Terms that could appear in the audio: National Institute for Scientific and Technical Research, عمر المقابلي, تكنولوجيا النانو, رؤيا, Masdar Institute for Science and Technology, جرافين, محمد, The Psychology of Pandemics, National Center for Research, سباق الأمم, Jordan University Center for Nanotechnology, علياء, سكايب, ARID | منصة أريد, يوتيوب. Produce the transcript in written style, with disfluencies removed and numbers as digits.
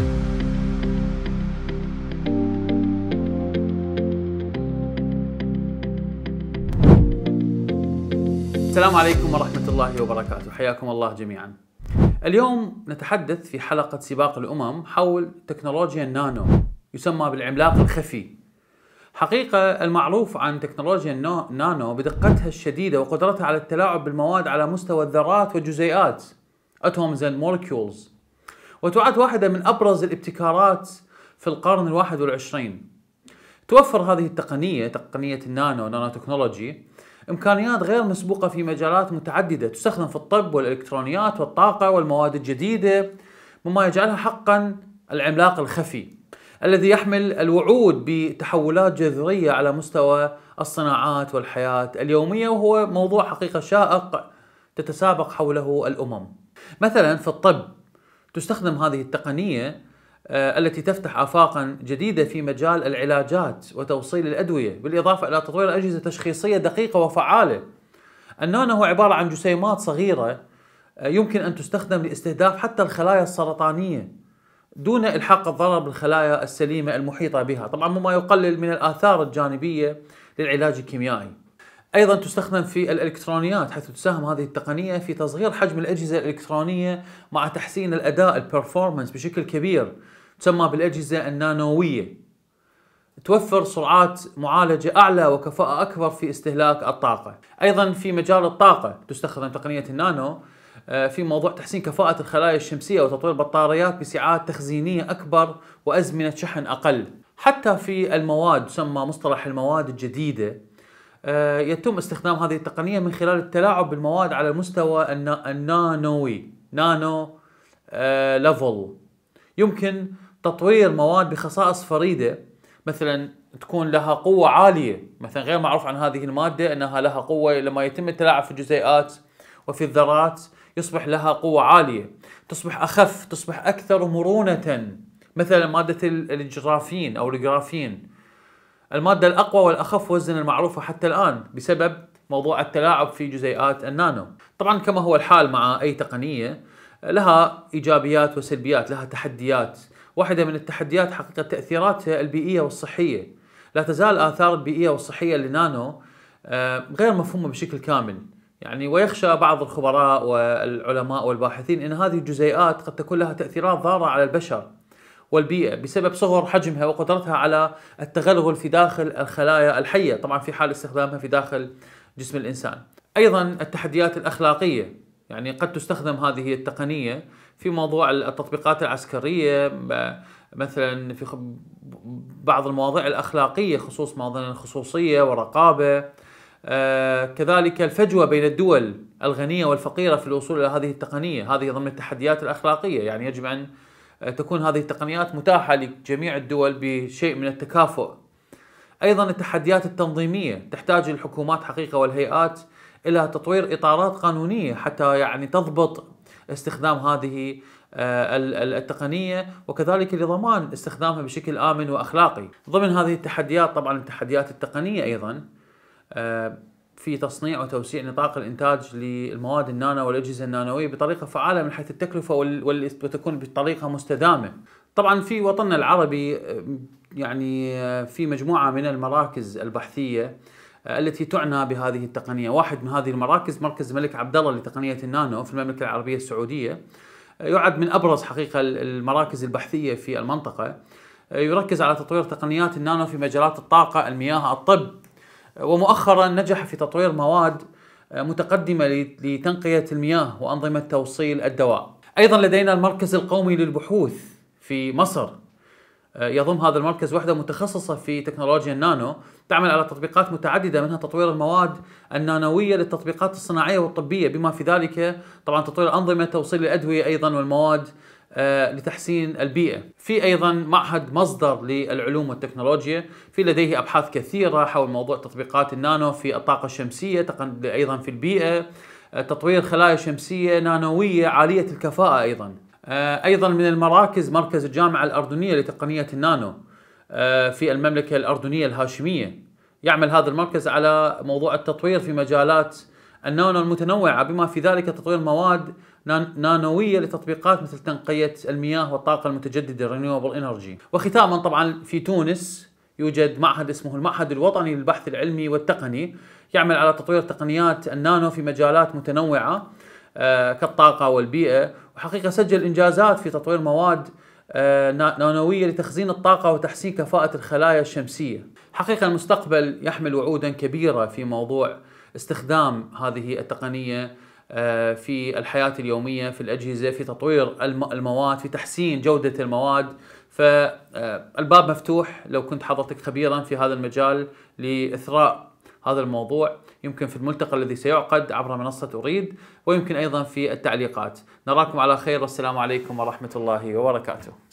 السلام عليكم ورحمة الله وبركاته، حياكم الله جميعا. اليوم نتحدث في حلقة سباق الأمم حول تكنولوجيا النانو، يسمى بالعملاق الخفي. حقيقة المعروف عن تكنولوجيا النانو بدقتها الشديدة وقدرتها على التلاعب بالمواد على مستوى الذرات والجزيئات atoms and molecules، وتعد واحدة من أبرز الابتكارات في القرن 21. توفر هذه التقنية، تقنية النانو نانو تكنولوجي، إمكانيات غير مسبوقة في مجالات متعددة تستخدم في الطب والإلكترونيات والطاقة والمواد الجديدة، مما يجعلها حقا العملاق الخفي الذي يحمل الوعود بتحولات جذرية على مستوى الصناعات والحياة اليومية، وهو موضوع حقيقة شائق تتسابق حوله الأمم. مثلا في الطب تستخدم هذه التقنية التي تفتح آفاقا جديدة في مجال العلاجات وتوصيل الأدوية، بالإضافة إلى تطوير أجهزة تشخيصية دقيقة وفعالة. النانو هو عبارة عن جسيمات صغيرة يمكن أن تستخدم لاستهداف حتى الخلايا السرطانية دون إلحاق الضرر بالخلايا السليمة المحيطة بها، طبعا مما يقلل من الآثار الجانبية للعلاج الكيميائي. أيضا تستخدم في الإلكترونيات، حيث تساهم هذه التقنية في تصغير حجم الأجهزة الإلكترونية مع تحسين الأداء البرفورمانس بشكل كبير، تسمى بالأجهزة النانوية. توفر سرعات معالجة أعلى وكفاءة أكبر في استهلاك الطاقة. أيضا في مجال الطاقة تستخدم تقنية النانو في موضوع تحسين كفاءة الخلايا الشمسية وتطوير بطاريات بسعات تخزينية أكبر وأزمنة شحن أقل. حتى في المواد، تسمى مصطلح المواد الجديدة، يتم استخدام هذه التقنية من خلال التلاعب بالمواد على المستوى النانوي، نانو ليفل. يمكن تطوير مواد بخصائص فريدة، مثلا تكون لها قوة عالية، مثلا غير معروف عن هذه المادة أنها لها قوة، لما يتم التلاعب في الجزيئات وفي الذرات يصبح لها قوة عالية، تصبح أخف، تصبح أكثر مرونة. مثلا مادة الجرافين أو الجرافين، المادة الأقوى والأخف وزنا المعروفة حتى الآن بسبب موضوع التلاعب في جزيئات النانو. طبعا كما هو الحال مع أي تقنية لها إيجابيات وسلبيات، لها تحديات. واحدة من التحديات حقيقة تأثيراتها البيئية والصحية. لا تزال الآثار البيئية والصحية للنانو غير مفهومة بشكل كامل، يعني ويخشى بعض الخبراء والعلماء والباحثين أن هذه الجزيئات قد تكون لها تأثيرات ضارة على البشر والبيئة بسبب صغر حجمها وقدرتها على التغلغل في داخل الخلايا الحية، طبعا في حال استخدامها في داخل جسم الإنسان. أيضا التحديات الأخلاقية، يعني قد تستخدم هذه التقنية في موضوع التطبيقات العسكرية، مثلا في بعض المواضيع الأخلاقية، خصوص مواضيع الخصوصية والرقابة. كذلك الفجوة بين الدول الغنية والفقيرة في الوصول إلى هذه التقنية، هذه ضمن التحديات الأخلاقية، يعني يجب أن تكون هذه التقنيات متاحة لجميع الدول بشيء من التكافؤ. أيضا التحديات التنظيمية، تحتاج الحكومات حقيقة والهيئات إلى تطوير إطارات قانونية حتى يعني تضبط استخدام هذه التقنية، وكذلك لضمان استخدامها بشكل آمن وأخلاقي. ضمن هذه التحديات طبعا التحديات التقنية أيضا في تصنيع وتوسيع نطاق الإنتاج للمواد النانو والأجهزة النانوية بطريقة فعالة من حيث التكلفة وتكون بطريقة مستدامة. طبعا في وطننا العربي يعني في مجموعة من المراكز البحثية التي تعنى بهذه التقنية. واحد من هذه المراكز مركز الملك عبد الله لتقنية النانو في المملكة العربية السعودية، يعد من أبرز حقيقة المراكز البحثية في المنطقة، يركز على تطوير تقنيات النانو في مجالات الطاقة، المياه، الطب، ومؤخرا نجح في تطوير مواد متقدمة لتنقية المياه وأنظمة توصيل الدواء. أيضا لدينا المركز القومي للبحوث في مصر، يضم هذا المركز وحدة متخصصة في تكنولوجيا النانو، تعمل على تطبيقات متعددة، منها تطوير المواد النانوية للتطبيقات الصناعية والطبية، بما في ذلك طبعا تطوير أنظمة توصيل الأدوية أيضا والمواد لتحسين البيئة. في أيضا معهد مصدر للعلوم والتكنولوجيا، في لديه أبحاث كثيرة حول موضوع تطبيقات النانو في الطاقة الشمسية، أيضا في البيئة، تطوير خلايا شمسية نانوية عالية الكفاءة. أيضا من المراكز مركز الجامعة الأردنية لتقنية النانو في المملكة الأردنية الهاشمية، يعمل هذا المركز على موضوع التطوير في مجالات النانو المتنوعة، بما في ذلك تطوير مواد نانوية لتطبيقات مثل تنقية المياه والطاقة المتجددة (Renewable Energy). وختاما طبعا في تونس يوجد معهد اسمه المعهد الوطني للبحث العلمي والتقني، يعمل على تطوير تقنيات النانو في مجالات متنوعة كالطاقة والبيئة، وحقيقة سجل إنجازات في تطوير مواد نانوية لتخزين الطاقة وتحسين كفاءة الخلايا الشمسية. حقيقة المستقبل يحمل وعودا كبيرة في موضوع استخدام هذه التقنية في الحياة اليومية، في الأجهزة، في تطوير المواد، في تحسين جودة المواد. فالباب مفتوح لو كنت حضرتك خبيرا في هذا المجال لإثراء هذا الموضوع، يمكن في الملتقى الذي سيعقد عبر منصة أريد، ويمكن أيضا في التعليقات. نراكم على خير، والسلام عليكم ورحمة الله وبركاته.